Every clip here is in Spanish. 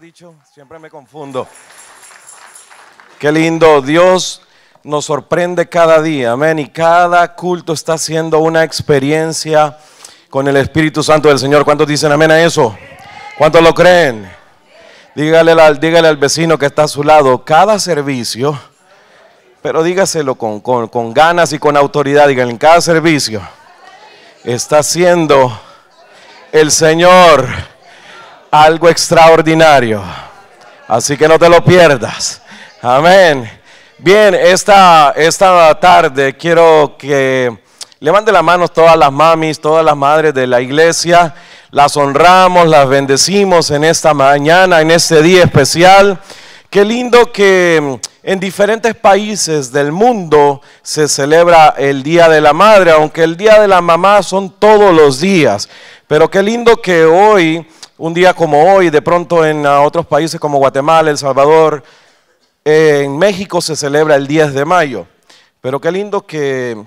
haber dicho? Siempre me confundo. Qué lindo, Dios nos sorprende cada día, amén. Y cada culto está siendo una experiencia con el Espíritu Santo del Señor. ¿Cuántos dicen amén a eso? ¿Cuántos lo creen? Dígale al vecino que está a su lado, cada servicio, pero dígaselo con ganas y con autoridad, díganle, en cada servicio está siendo el Señor algo extraordinario, así que no te lo pierdas, amén. Bien, esta tarde quiero que levanten las manos todas las mamis, todas las madres de la iglesia. Las honramos, las bendecimos en esta mañana, en este día especial. Qué lindo que en diferentes países del mundo se celebra el Día de la Madre, aunque el Día de la Mamá son todos los días. Pero qué lindo que hoy, un día como hoy, de pronto en otros países como Guatemala, El Salvador, en México se celebra el 10 de mayo. Pero qué lindo que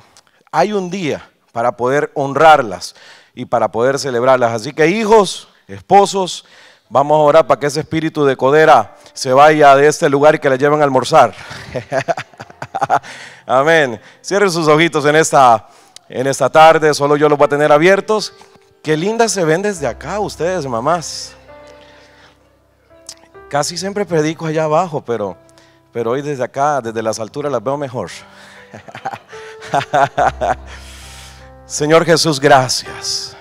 hay un día para poder honrarlas y para poder celebrarlas. Así que hijos, esposos, vamos a orar para que ese espíritu de codera se vaya de este lugar y que la lleven a almorzar. Amén. Cierren sus ojitos en esta tarde, solo yo los voy a tener abiertos. Qué lindas se ven desde acá ustedes, mamás. Casi siempre predico allá abajo, pero hoy desde acá, desde las alturas las veo mejor. Señor Jesús, gracias.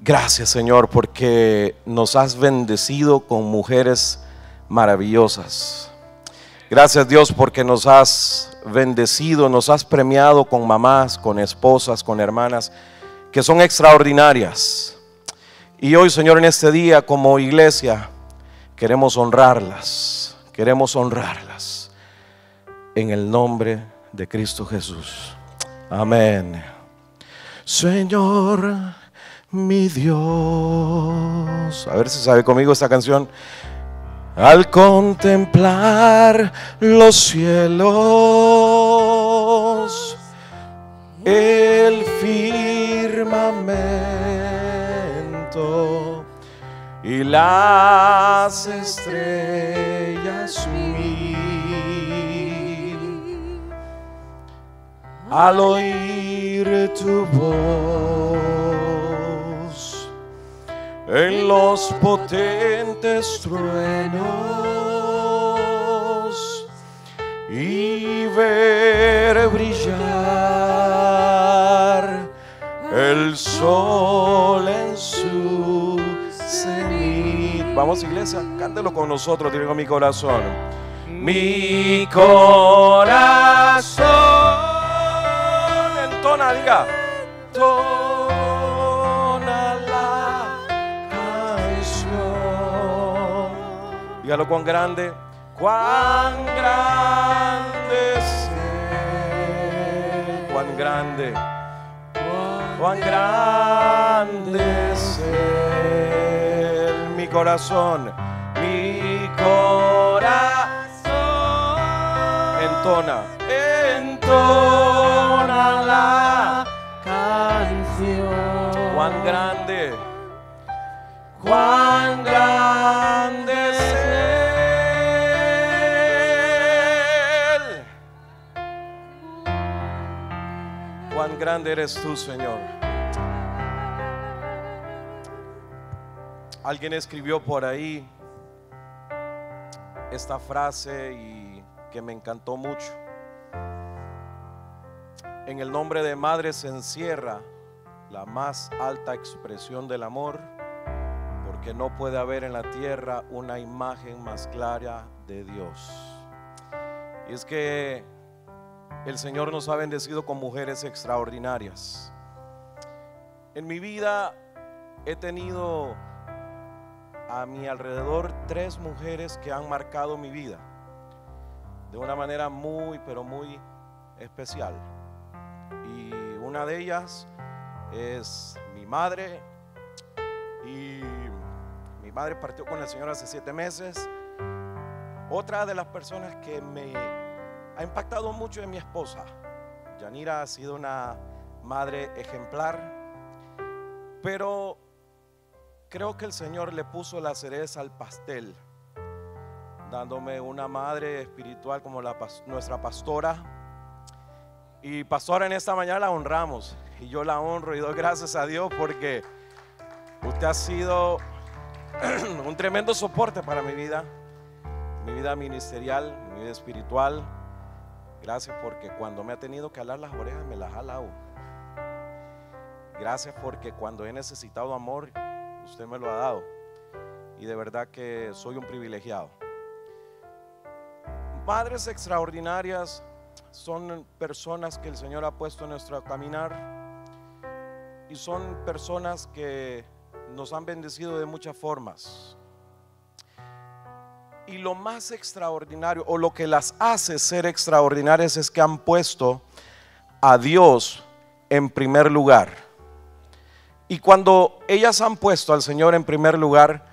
Gracias, Señor, porque nos has bendecido con mujeres maravillosas. Gracias, Dios, porque nos has bendecido, nos has premiado con mamás, con esposas, con hermanas que son extraordinarias. Y hoy, Señor, en este día, como iglesia, queremos honrarlas. Queremos honrarlas en el nombre de Cristo Jesús. Amén. Señor, mi Dios. A ver si sabe conmigo esta canción. Al contemplar los cielos, el firmamento y las estrellas al oír tu voz en los potentes truenos y ver brillar el sol en su cenit. Vamos, iglesia, cántelo con nosotros, digo mi corazón. Mi corazón diga, entona la canción. Dígalo cuán grande es Él, cuán grande es Él. Mi corazón entona la canción. Cuán grande es Él. Cuán grande eres tú, Señor. Alguien escribió por ahí esta frase y que me encantó mucho. En el nombre de Madre se encierra la más alta expresión del amor, porque no puede haber en la tierra una imagen más clara de Dios. Y es que el Señor nos ha bendecido con mujeres extraordinarias. En mi vida he tenido a mi alrededor 3 mujeres que han marcado mi vida de una manera muy, pero muy especial. Y una de ellas es mi madre. Y mi madre partió con el Señor hace 7 meses. Otra de las personas que me ha impactado mucho es mi esposa. Yanira ha sido una madre ejemplar. Pero Creo que el Señor le puso la cereza al pastel, dándome una madre espiritual como nuestra pastora. Y pastora, en esta mañana la honramos, y yo la honro y doy gracias a Dios porque usted ha sido un tremendo soporte para mi vida ministerial, mi vida espiritual. Gracias porque cuando me ha tenido que jalar las orejas, me las ha jalado. Gracias porque cuando he necesitado amor, usted me lo ha dado. Y de verdad que soy un privilegiado. Madres extraordinarias son personas que el Señor ha puesto en nuestro caminar, y son personas que nos han bendecido de muchas formas. Y lo más extraordinario, o lo que las hace ser extraordinarias, es que han puesto a Dios en primer lugar. Y cuando ellas han puesto al Señor en primer lugar,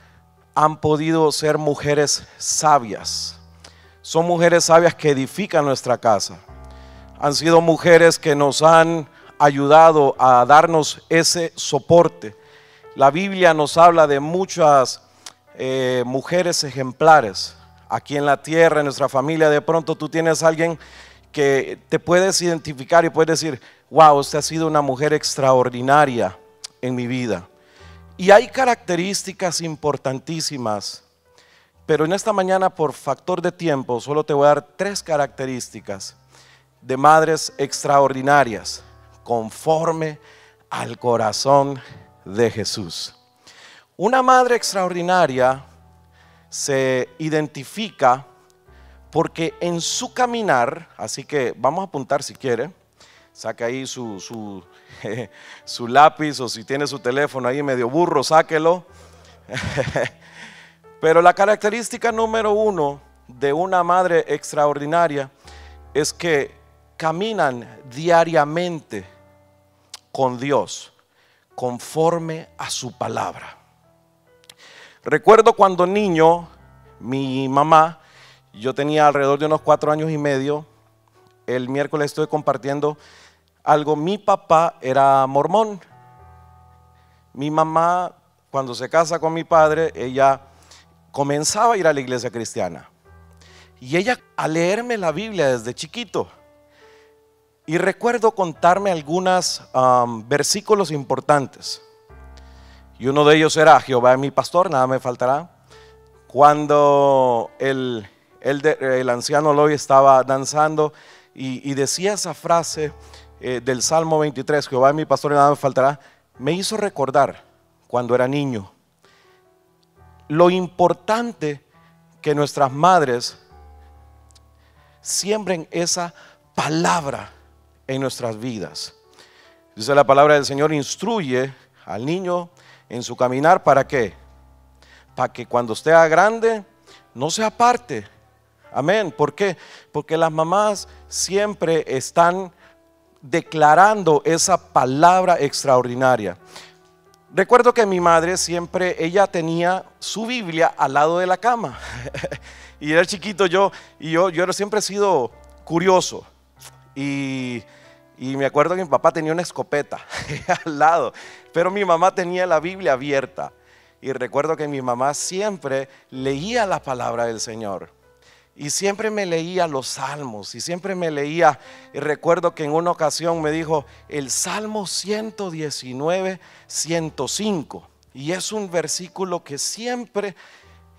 han podido ser mujeres sabias. Son mujeres sabias que edifican nuestra casa. Han sido mujeres que nos han ayudado a darnos ese soporte. La Biblia nos habla de muchas mujeres ejemplares aquí en la tierra, en nuestra familia. De pronto tú tienes a alguien que te puedes identificar y puedes decir: wow, usted ha sido una mujer extraordinaria en mi vida. Y hay características importantísimas, pero en esta mañana, por factor de tiempo, solo te voy a dar tres características de madres extraordinarias conforme al corazón de Jesús. Una madre extraordinaria se identifica porque en su caminar, así que vamos a apuntar si quiere, saca ahí su lápiz, o si tiene su teléfono ahí medio burro, sáquelo. Pero la característica número uno de una madre extraordinaria es que caminan diariamente con Dios, conforme a su palabra. Recuerdo cuando niño, mi mamá, yo tenía alrededor de unos 4 años y medio. El miércoles estoy compartiendo algo. Mi papá era mormón. Mi mamá, cuando se casa con mi padre, ella comenzaba a ir a la iglesia cristiana. Y ella a leerme la Biblia desde chiquito. Y recuerdo contarme algunos versículos importantes. Y uno de ellos era: Jehová es mi pastor, nada me faltará. Cuando el anciano Loy estaba danzando y decía esa frase del Salmo 23, Jehová es mi pastor, nada me faltará, me hizo recordar cuando era niño lo importante que nuestras madres siembren esa palabra en nuestras vidas. Dice la palabra del Señor: instruye al niño en su caminar. ¿Para qué? Para que cuando esté grande no se aparte. Amén. ¿Por qué? Porque las mamás siempre están declarando esa palabra extraordinaria. Recuerdo que mi madre siempre, ella tenía su Biblia al lado de la cama. Y era chiquito yo siempre he sido curioso. Y me acuerdo que mi papá tenía una escopeta al lado, pero mi mamá tenía la Biblia abierta. Y recuerdo que mi mamá siempre leía la palabra del Señor, y siempre me leía los salmos, y siempre me leía. Y recuerdo que en una ocasión me dijo el Salmo 119, 105. Y es un versículo que siempre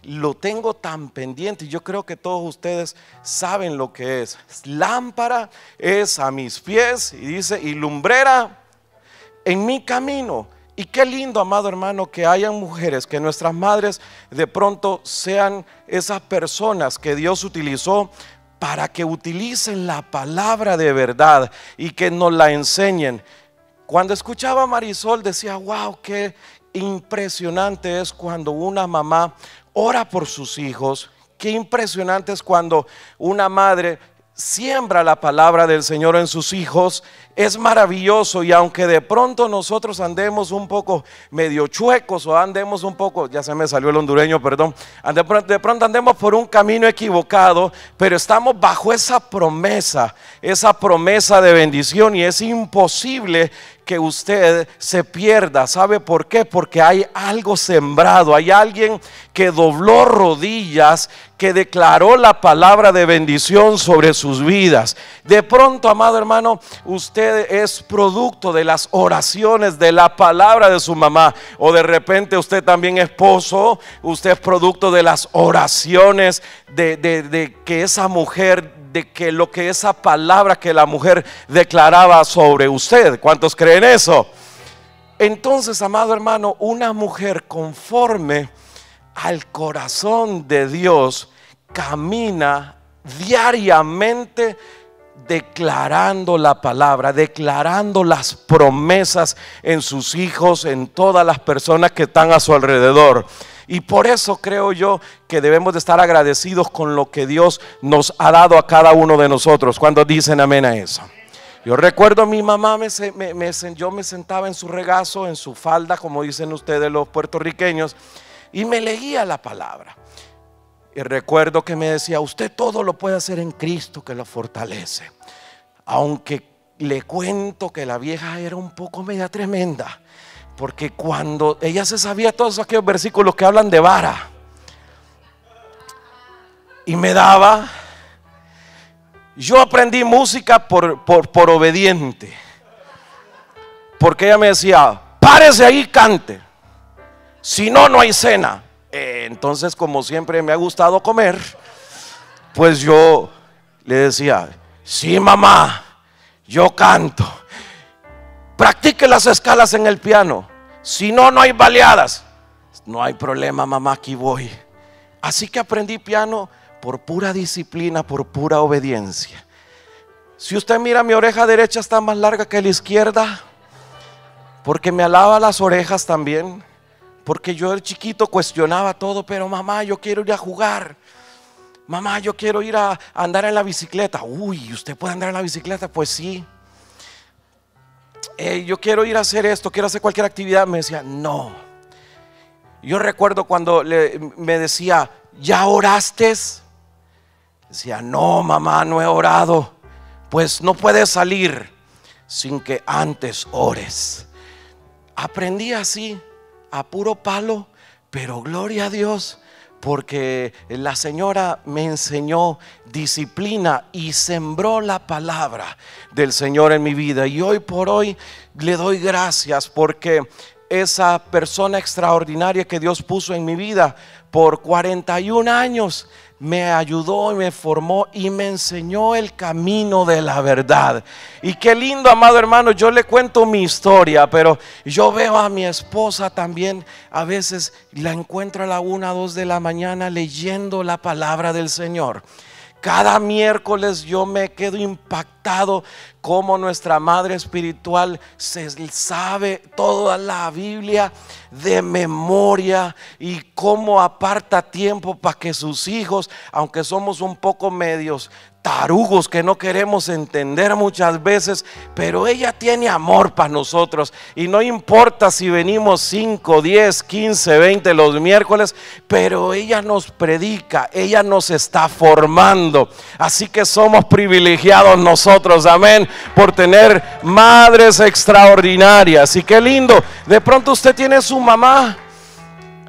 lo tengo tan pendiente, y yo creo que todos ustedes saben lo que es. Lámpara es a mis pies, y dice, y lumbrera en mi camino. Y qué lindo, amado hermano, que hayan mujeres, que nuestras madres de pronto sean esas personas que Dios utilizó para que utilicen la palabra de verdad y que nos la enseñen. Cuando escuchaba a Marisol decía: wow, qué impresionante es cuando una mamá ora por sus hijos. Qué impresionante es cuando una madre siembra la palabra del Señor en sus hijos. Es maravilloso. Y aunque de pronto nosotros andemos un poco medio chuecos, o andemos un poco, ya se me salió el hondureño, perdón, de pronto andemos por un camino equivocado, pero estamos bajo esa promesa esa promesa de bendición, y es imposible que usted se pierda. ¿Sabe por qué? Porque hay algo sembrado, hay alguien que dobló rodillas, que declaró la palabra de bendición sobre sus vidas. De pronto, amado hermano, usted es producto de las oraciones, de la palabra de su mamá, o de repente usted también, esposo, usted es producto de las oraciones de que esa mujer, de que lo que esa palabra que la mujer declaraba sobre usted. ¿Cuántos creen eso? Entonces, amado hermano, una mujer conforme al corazón de Dios camina diariamente declarando la palabra, declarando las promesas en sus hijos, en todas las personas que están a su alrededor. Y por eso creo yo que debemos de estar agradecidos con lo que Dios nos ha dado a cada uno de nosotros. Cuando dicen amén a eso. Yo recuerdo, mi mamá, yo me sentaba en su regazo, en su falda, como dicen ustedes los puertorriqueños, y me leía la palabra. Y recuerdo que me decía: usted todo lo puede hacer en Cristo que lo fortalece. Aunque le cuento que la vieja era un poco media tremenda, porque cuando ella se sabía todos aquellos versículos que hablan de vara, y me daba, yo aprendí música por obediente, porque ella me decía: párese ahí, cante, si no, no hay cena. Entonces, como siempre me ha gustado comer, pues yo le decía: sí, mamá, yo canto. Practique las escalas en el piano. Si no, no hay baleadas. No hay problema, mamá, aquí voy. Así que aprendí piano por pura disciplina, por pura obediencia. Si usted mira, mi oreja derecha está más larga que la izquierda, porque me alaba las orejas también. Porque yo, el chiquito, cuestionaba todo. Pero mamá, yo quiero ir a jugar. Mamá, yo quiero ir a andar en la bicicleta. Uy, ¿usted puede andar en la bicicleta? Pues sí. Yo quiero ir a hacer esto, quiero hacer cualquier actividad. Me decía: no. Yo recuerdo cuando me decía: ¿ya oraste? Decía: no, mamá, no he orado. Pues no puedes salir sin que antes ores. Aprendí así, a puro palo, pero gloria a Dios, porque la señora me enseñó disciplina y sembró la palabra del Señor en mi vida. Y hoy por hoy le doy gracias, porque esa persona extraordinaria que Dios puso en mi vida por 41 años me ayudó y me formó y me enseñó el camino de la verdad. Y qué lindo, amado hermano, yo le cuento mi historia, pero yo veo a mi esposa también. A veces la encuentro a la 1 o 2 de la mañana leyendo la palabra del Señor. Cada miércoles yo me quedo impactado como nuestra madre espiritual se sabe toda la Biblia de memoria, y cómo aparta tiempo para que sus hijos, aunque somos un poco medios tarugos que no queremos entender muchas veces, pero ella tiene amor para nosotros, y no importa si venimos 5, 10, 15, 20 los miércoles, pero ella nos predica, ella nos está formando. Así que somos privilegiados nosotros, amén, por tener madres extraordinarias. Y qué lindo, de pronto usted tiene a su mamá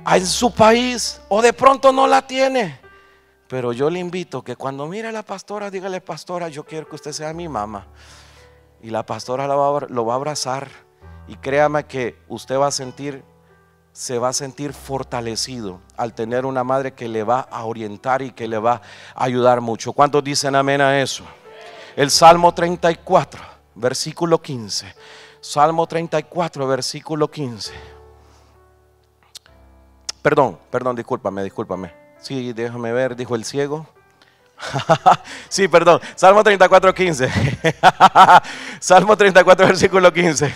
en su país, o de pronto no la tiene. Pero yo le invito que cuando mire a la pastora, dígale: pastora, yo quiero que usted sea mi mamá. Y la pastora lo va a abrazar. Y créame que usted se va a sentir fortalecido al tener una madre que le va a orientar y que le va a ayudar mucho. ¿Cuántos dicen amén a eso? El Salmo 34, versículo 15. Salmo 34, versículo 15. Perdón, discúlpame. Sí, déjame ver, dijo el ciego. Sí, perdón, Salmo 34, 15. Salmo 34, versículo 15.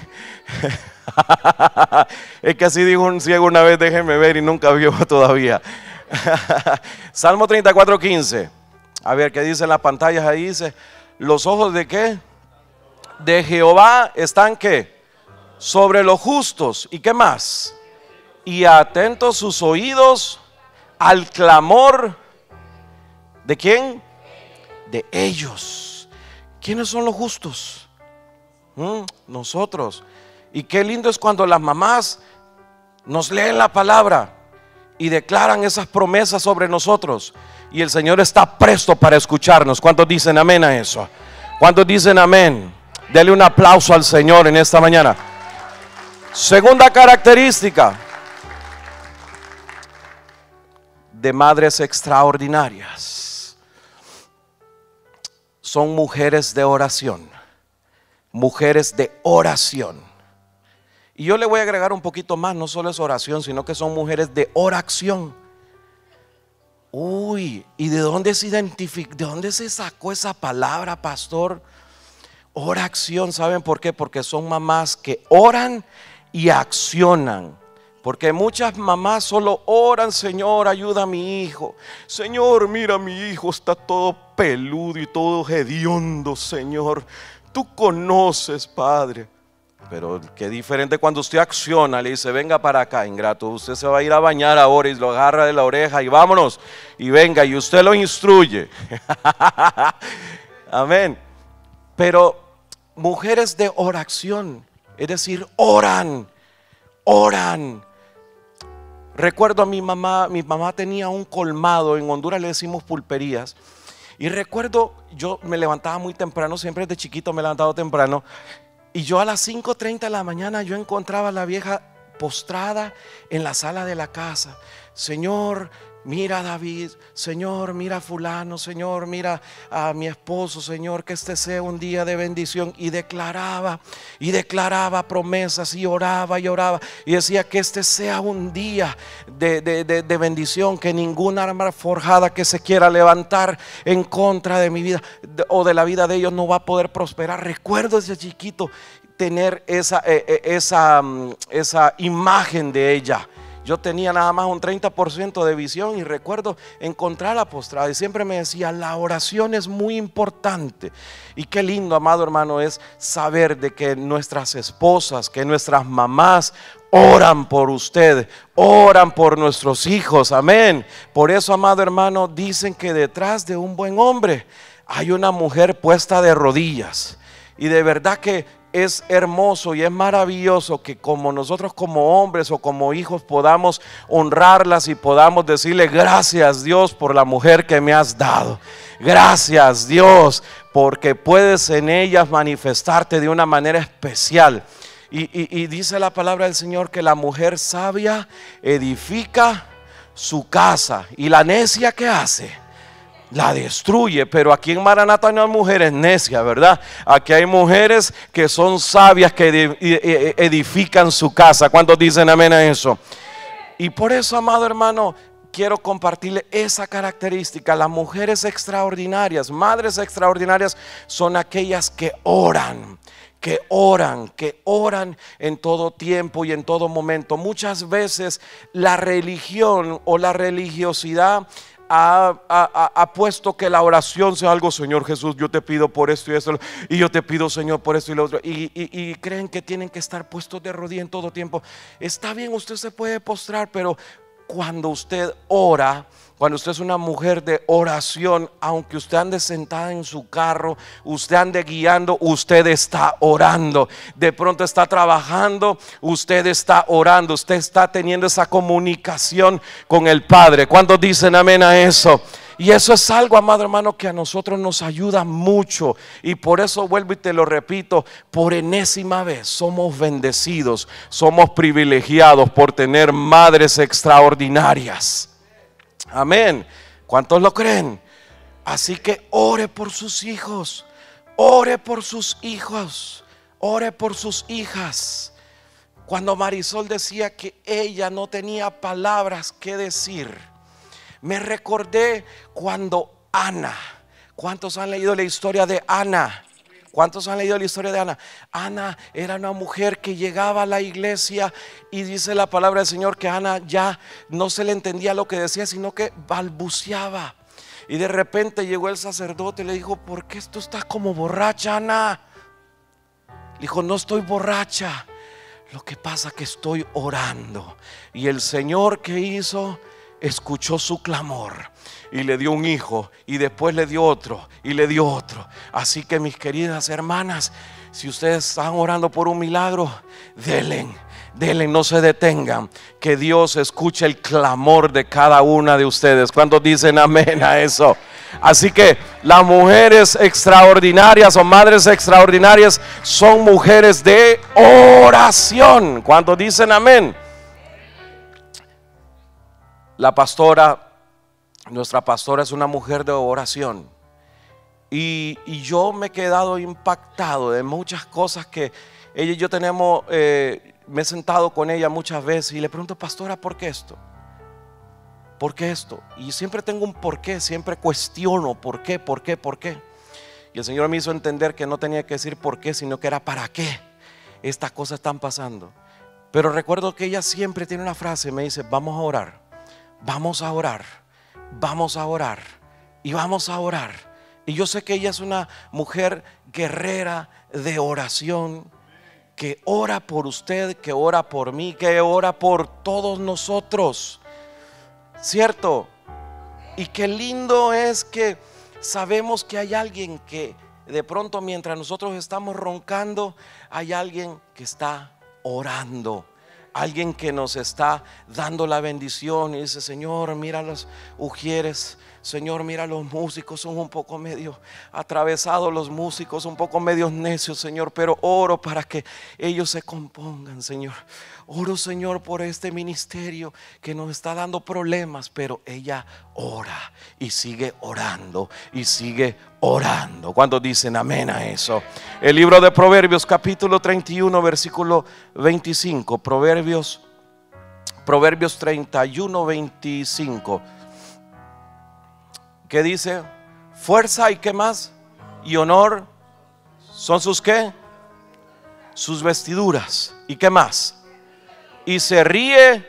Es que así dijo un ciego una vez: déjeme ver, y nunca vio todavía. Salmo 34, 15. A ver, ¿qué dice en las pantallas? Ahí dice: ¿los ojos de qué? De Jehová están ¿qué? Sobre los justos. ¿Y qué más? Y atentos sus oídos al clamor. ¿De quién? De ellos. ¿Quiénes son los justos? Nosotros. Y qué lindo es cuando las mamás nos leen la palabra y declaran esas promesas sobre nosotros. Y el Señor está presto para escucharnos. ¿Cuántos dicen amén a eso? ¿Cuántos dicen amén? Dele un aplauso al Señor en esta mañana. Segunda característica de madres extraordinarias: son mujeres de oración. Mujeres de oración. Y yo le voy a agregar un poquito más. No solo es oración, sino que son mujeres de oración. Uy, ¿y de dónde se identificó? ¿De dónde se sacó esa palabra, pastor? Oración. ¿Saben por qué? Porque son mamás que oran y accionan. Porque muchas mamás solo oran: Señor, ayuda a mi hijo. Señor, mira, mi hijo está todo peludo y todo hediondo, Señor. Tú conoces, Padre. Pero qué diferente cuando usted acciona. Le dice: venga para acá, ingrato, usted se va a ir a bañar ahora. Y lo agarra de la oreja y vámonos. Y venga, y usted lo instruye. Amén. Pero mujeres de oración, es decir, oran. Oran. Recuerdo a mi mamá tenía un colmado. En Honduras le decimos pulperías. Y recuerdo, yo me levantaba muy temprano, siempre desde chiquito me he levantado temprano. Y yo a las 5:30 de la mañana yo encontraba a la vieja postrada en la sala de la casa. Señor, mira a David. Señor, mira a fulano. Señor, mira a mi esposo. Señor, que este sea un día de bendición. Y declaraba promesas y oraba y decía: que este sea un día de bendición, que ninguna arma forjada que se quiera levantar en contra de mi vida o de la vida de ellos no va a poder prosperar. Recuerdo desde chiquito tener esa imagen de ella. Yo tenía nada más un 30% de visión y recuerdo encontrarla postrada. Y siempre me decía: la oración es muy importante. Y qué lindo, amado hermano, es saber de que nuestras esposas, que nuestras mamás oran por usted, oran por nuestros hijos. Amén. Por eso, amado hermano, dicen que detrás de un buen hombre hay una mujer puesta de rodillas. Y de verdad que es hermoso y es maravilloso que como nosotros como hombres o como hijos podamos honrarlas y podamos decirle: gracias, Dios, por la mujer que me has dado. Gracias, Dios, porque puedes en ellas manifestarte de una manera especial. Y dice la palabra del Señor que la mujer sabia edifica su casa, y la necia, ¿qué hace? La destruye. Pero aquí en Maranatha no hay mujeres necias, ¿verdad? Aquí hay mujeres que son sabias, que edifican su casa. ¿Cuántos dicen amén a eso? Y por eso, amado hermano, quiero compartirle esa característica. Las mujeres extraordinarias, madres extraordinarias, son aquellas que oran. Que oran, que oran en todo tiempo y en todo momento. Muchas veces la religión o la religiosidad ha puesto que la oración sea algo: Señor Jesús, yo te pido por esto y esto, y yo te pido, Señor, por esto y lo otro, y creen que tienen que estar puestos de rodillas en todo tiempo. Está bien, usted se puede postrar, pero cuando usted ora, cuando usted es una mujer de oración, aunque usted ande sentada en su carro, usted ande guiando, usted está orando. De pronto está trabajando, usted está orando. Usted está teniendo esa comunicación con el Padre. ¿Cuántos dicen amén a eso? Y eso es algo, amado hermano, que a nosotros nos ayuda mucho. Y por eso vuelvo y te lo repito por enésima vez: somos bendecidos, somos privilegiados por tener madres extraordinarias. Amén. ¿Cuántos lo creen? Así que ore por sus hijos, ore por sus hijos, ore por sus hijas. Cuando Marisol decía que ella no tenía palabras que decir, me recordé cuando Ana. ¿Cuántos han leído la historia de Ana? ¿Cuántos han leído la historia de Ana? Ana era una mujer que llegaba a la iglesia y dice la palabra del Señor que Ana ya no se le entendía lo que decía, sino que balbuceaba. Y de repente llegó el sacerdote y le dijo: ¿por qué tú estás como borracha, Ana? Le dijo: no estoy borracha, lo que pasa que estoy orando. Y el Señor, ¿qué hizo? escuchó su clamor y le dio un hijo, y después le dio otro, y le dio otro. Así que, mis queridas hermanas, si ustedes están orando por un milagro, denle, no se detengan, que Dios escuche el clamor de cada una de ustedes. ¿Cuántos dicen amén a eso? Así que las mujeres extraordinarias o madres extraordinarias son mujeres de oración. ¿Cuántos dicen amén? La pastora, nuestra pastora, es una mujer de oración. Y yo me he quedado impactado de muchas cosas que ella y yo tenemos. Me he sentado con ella muchas veces y le pregunto: pastora, ¿por qué esto? ¿Por qué esto? Y siempre tengo un por qué, siempre cuestiono por qué, por qué, por qué. Y el Señor me hizo entender que no tenía que decir por qué, sino que era para qué estas cosas están pasando. Pero recuerdo que ella siempre tiene una frase, me dice: vamos a orar, vamos a orar, vamos a orar y vamos a orar. Y yo sé que ella es una mujer guerrera de oración, que ora por usted, que ora por mí, que ora por todos nosotros, ¿cierto? Y qué lindo es que sabemos que hay alguien que de pronto, mientras nosotros estamos roncando, hay alguien que está orando, alguien que nos está dando la bendición y dice: Señor, mira los ujieres, Señor, mira los músicos, son un poco medio atravesados los músicos, un poco medio necios, Señor, pero oro para que ellos se compongan, Señor. Oro, Señor, por este ministerio que nos está dando problemas, pero ella ora y sigue orando y sigue orando. ¿Cuántos dicen amén a eso? El libro de Proverbios, capítulo 31, versículo 25. Proverbios 31, 25. ¿Qué dice? Fuerza y qué más, y honor son sus qué, sus vestiduras, y qué más, y se ríe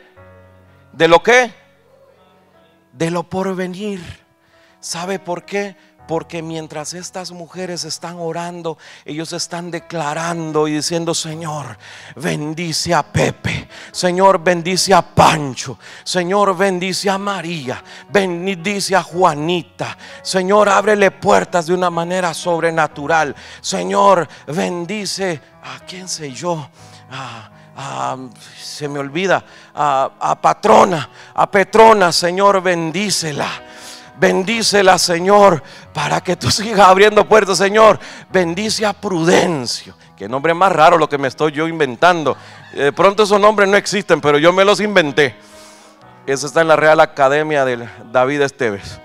de lo qué, de lo porvenir. ¿Sabe por qué? Porque mientras estas mujeres están orando, ellos están declarando y diciendo: Señor, bendice a Pepe, Señor, bendice a Pancho, Señor, bendice a María, bendice a Juanita, Señor, ábrele puertas de una manera sobrenatural, Señor, bendice a quién sé yo, se me olvida, a Patrona, a Petrona, Señor, bendícela. Bendícela, Señor, para que tú sigas abriendo puertas, Señor. Bendice a Prudencio. Qué nombre más raro lo que me estoy yo inventando. De pronto esos nombres no existen, pero yo me los inventé. Eso está en la Real Academia de David Esteves.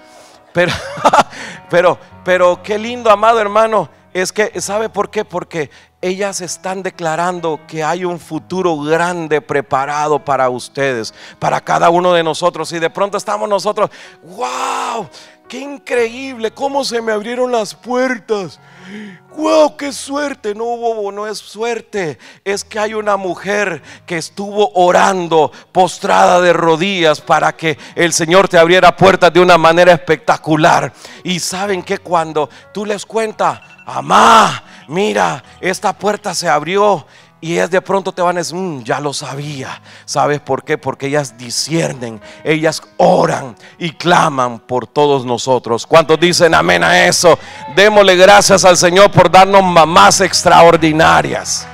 Pero qué lindo, amado hermano. Es que, ¿sabe por qué? Porque ellas están declarando que hay un futuro grande preparado para ustedes, para cada uno de nosotros. Y de pronto estamos nosotros: wow, qué increíble, cómo se me abrieron las puertas, wow, qué suerte. No, bobo, no es suerte, es que hay una mujer que estuvo orando postrada de rodillas para que el Señor te abriera puertas de una manera espectacular. Y saben que cuando tú les cuentas: amá, mira, esta puerta se abrió, y es de pronto te van a decir: ya lo sabía. ¿Sabes por qué? Porque ellas disciernen, ellas oran y claman por todos nosotros. ¿Cuántos dicen amén a eso? Démosle gracias al Señor por darnos mamás extraordinarias.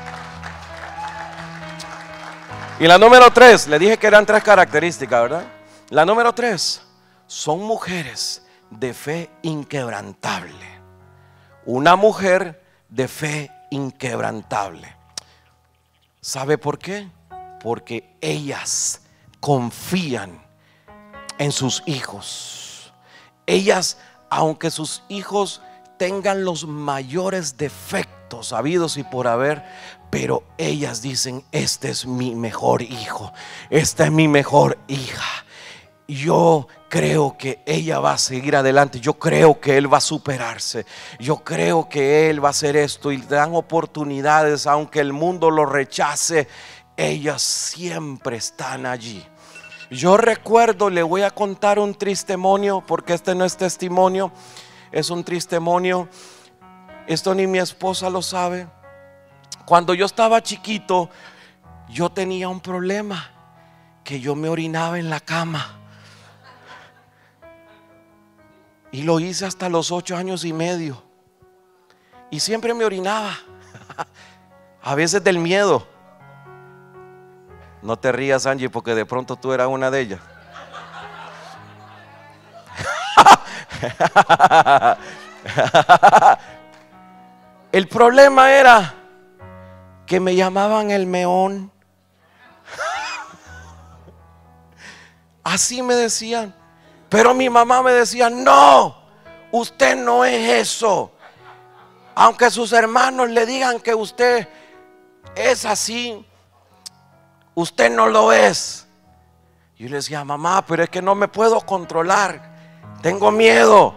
Y la número 3, le dije que eran 3 características, ¿verdad? La número 3, son mujeres de fe inquebrantable. Una mujer de fe inquebrantable. ¿Sabe por qué? Porque ellas confían en sus hijos. Ellas, aunque sus hijos tengan los mayores defectos habidos y por haber, pero ellas dicen: este es mi mejor hijo, esta es mi mejor hija. Yo creo que ella va a seguir adelante, yo creo que él va a superarse, yo creo que él va a hacer esto. Y le dan oportunidades, aunque el mundo lo rechace, ellas siempre están allí. Yo recuerdo, le voy a contar un testimonio, porque este no es testimonio, es un testimonio. Esto ni mi esposa lo sabe. Cuando yo estaba chiquito, yo tenía un problema, que yo me orinaba en la cama. Y lo hice hasta los 8 años y medio. Y siempre me orinaba. A veces del miedo. No te rías, Angie, porque de pronto tú eras una de ellas. El problema era que me llamaban el meón. Así me decían. Pero mi mamá me decía: no, usted no es eso. Aunque sus hermanos le digan que usted es así, usted no lo es. Yo le decía: mamá, pero es que no me puedo controlar, tengo miedo.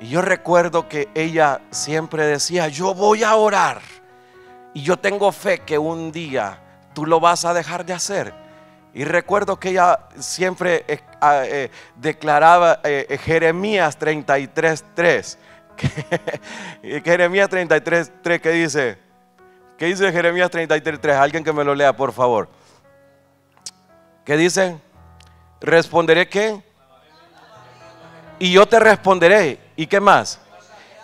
Y yo recuerdo que ella siempre decía: yo voy a orar y yo tengo fe que un día tú lo vas a dejar de hacer. Y recuerdo que ella siempre declaraba Jeremías 33.3. Jeremías 33.3, ¿qué dice? ¿Qué dice Jeremías 33.3? Alguien que me lo lea, por favor. ¿Qué dice? ¿Responderé qué? Y yo te responderé. ¿Y qué más?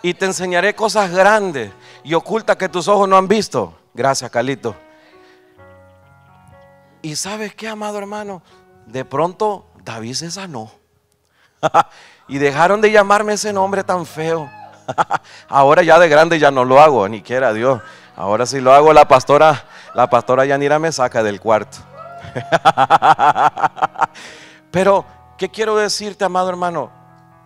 Y te enseñaré cosas grandes y ocultas que tus ojos no han visto. Gracias, Carlito. Y sabes qué, amado hermano, de pronto David se sanó y dejaron de llamarme ese nombre tan feo. Ahora ya de grande ya no lo hago, ni quiera Dios. Ahora si lo hago, la pastora Yanira me saca del cuarto. Pero ¿qué quiero decirte, amado hermano?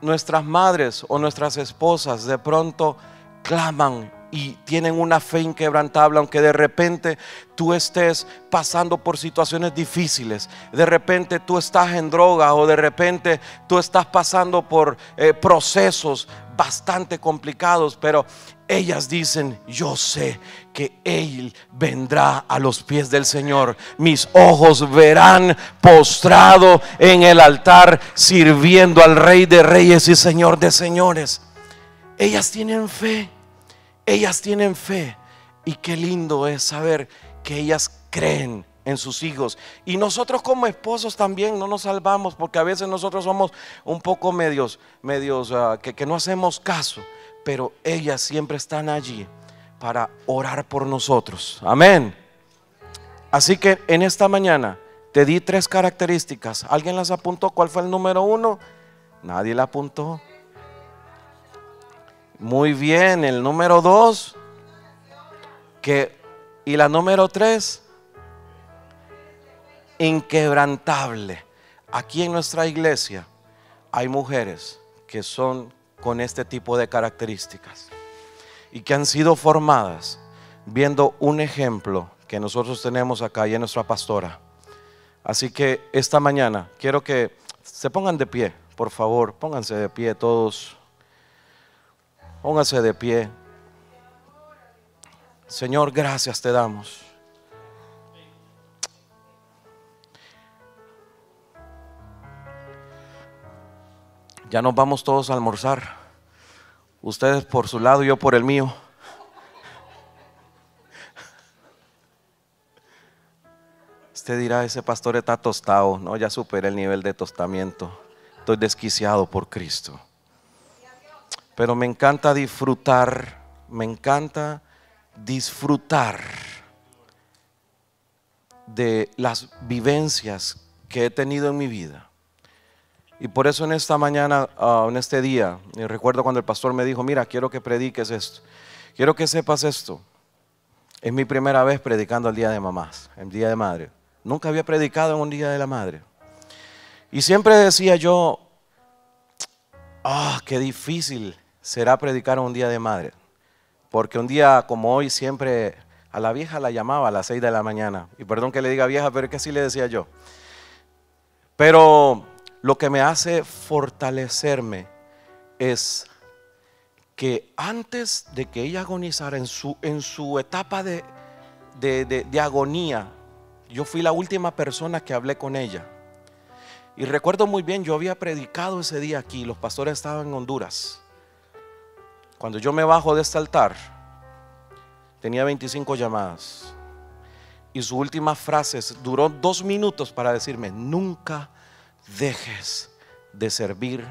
Nuestras madres o nuestras esposas de pronto claman y tienen una fe inquebrantable, aunque de repente tú estés pasando por situaciones difíciles, de repente tú estás en droga o de repente tú estás pasando por procesos bastante complicados, pero ellas dicen: yo sé que Él vendrá a los pies del Señor. Mis ojos verán postrado en el altar sirviendo al Rey de Reyes y Señor de Señores. Ellas tienen fe. Ellas tienen fe. Y qué lindo es saber que ellas creen en sus hijos. Y nosotros como esposos también no nos salvamos, porque a veces nosotros somos un poco medios que no hacemos caso. Pero ellas siempre están allí para orar por nosotros. Amén. Así que en esta mañana te di 3 características. ¿Alguien las apuntó? ¿Cuál fue el número 1? Nadie la apuntó. Muy bien, el número 2 y la número 3, inquebrantable. Aquí en nuestra iglesia hay mujeres que son con este tipo de características y que han sido formadas viendo un ejemplo que nosotros tenemos acá y en nuestra pastora. Así que esta mañana quiero que se pongan de pie, por favor, pónganse de pie todos. Póngase de pie. Señor, gracias te damos. Ya nos vamos todos a almorzar. Ustedes por su lado, yo por el mío. Usted dirá: ese pastor está tostado. No, ya superé el nivel de tostamiento. Estoy desquiciado por Cristo. Pero me encanta disfrutar de las vivencias que he tenido en mi vida. Y por eso en esta mañana, en este día, recuerdo cuando el pastor me dijo: mira, quiero que prediques esto, quiero que sepas esto. Es mi primera vez predicando el Día de Mamás, el Día de Madre. Nunca había predicado en un Día de la Madre. Y siempre decía yo: ah, qué difícil será predicar un día de madre, porque un día como hoy siempre a la vieja la llamaba a las 6 de la mañana. Y perdón que le diga vieja, pero es que así le decía yo. Pero lo que me hace fortalecerme es que antes de que ella agonizara en su etapa de agonía, yo fui la última persona que hablé con ella. Y recuerdo muy bien, yo había predicado ese día aquí, los pastores estaban en Honduras. Cuando yo me bajo de este altar, tenía 25 llamadas. Y su última frase duró 2 minutos para decirme: nunca dejes de servir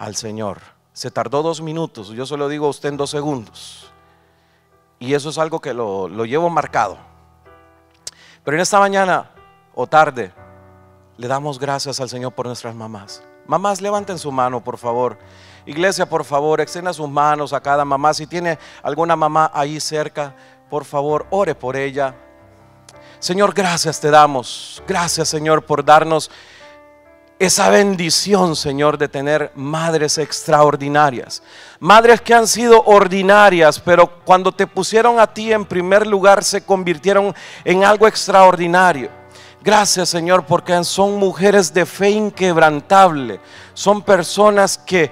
al Señor. Se tardó 2 minutos, yo se lo digo a usted en 2 segundos. Y eso es algo que lo llevo marcado. Pero en esta mañana o tarde le damos gracias al Señor por nuestras mamás. Mamás, levanten su mano, por favor. Iglesia, por favor, extienda sus manos a cada mamá. Si tiene alguna mamá ahí cerca, por favor, ore por ella. Señor, gracias te damos. Gracias, Señor, por darnos esa bendición, Señor, de tener madres extraordinarias. Madres que han sido ordinarias, pero cuando te pusieron a ti en primer lugar se convirtieron en algo extraordinario. Gracias, Señor, porque son mujeres de fe inquebrantable. Son personas que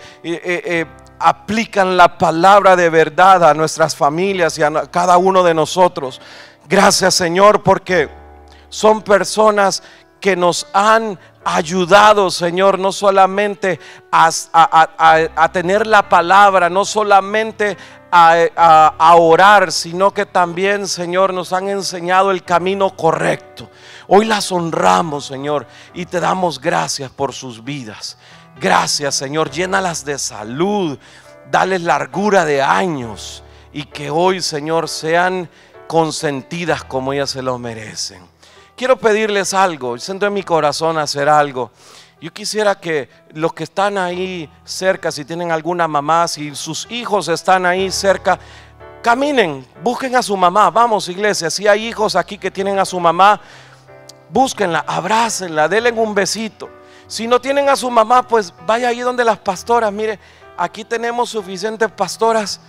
aplican la palabra de verdad a nuestras familias y a cada uno de nosotros. Gracias, Señor, porque son personas que nos han ayudado, Señor, no solamente a tener la palabra, no solamente a orar, sino que también, Señor, nos han enseñado el camino correcto. Hoy las honramos, Señor, y te damos gracias por sus vidas. Gracias, Señor, llénalas de salud, dales largura de años y que hoy, Señor, sean consentidas como ellas se lo merecen. Quiero pedirles algo, siento en mi corazón hacer algo. Yo quisiera que los que están ahí cerca, si tienen alguna mamá, si sus hijos están ahí cerca, caminen, busquen a su mamá. Vamos, iglesia, si hay hijos aquí que tienen a su mamá, búsquenla, abrácenla, denle un besito. Si no tienen a su mamá, pues vaya ahí donde las pastoras. Mire, aquí tenemos suficientes pastoras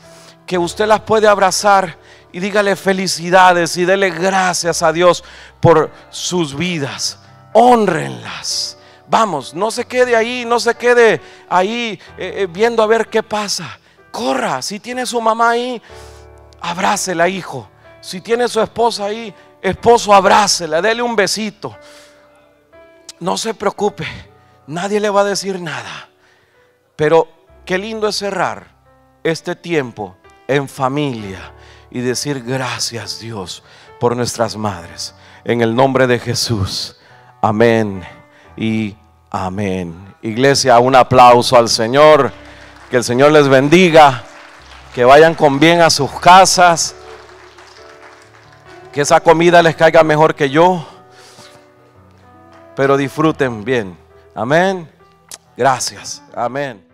que usted las puede abrazar y dígale felicidades y dele gracias a Dios por sus vidas. Hónrenlas. Vamos, no se quede ahí, no se quede ahí viendo a ver qué pasa. Corra, si tiene su mamá ahí, abrácela, hijo. Si tiene su esposa ahí, esposo, abrácela, dele un besito. No se preocupe, nadie le va a decir nada. Pero qué lindo es cerrar este tiempo en familia y decir gracias, Dios, por nuestras madres. En el nombre de Jesús, amén y amén. Iglesia, un aplauso al Señor. Que el Señor les bendiga, que vayan con bien a sus casas, que esa comida les caiga mejor que yo, pero disfruten bien. Amén. Gracias. Amén.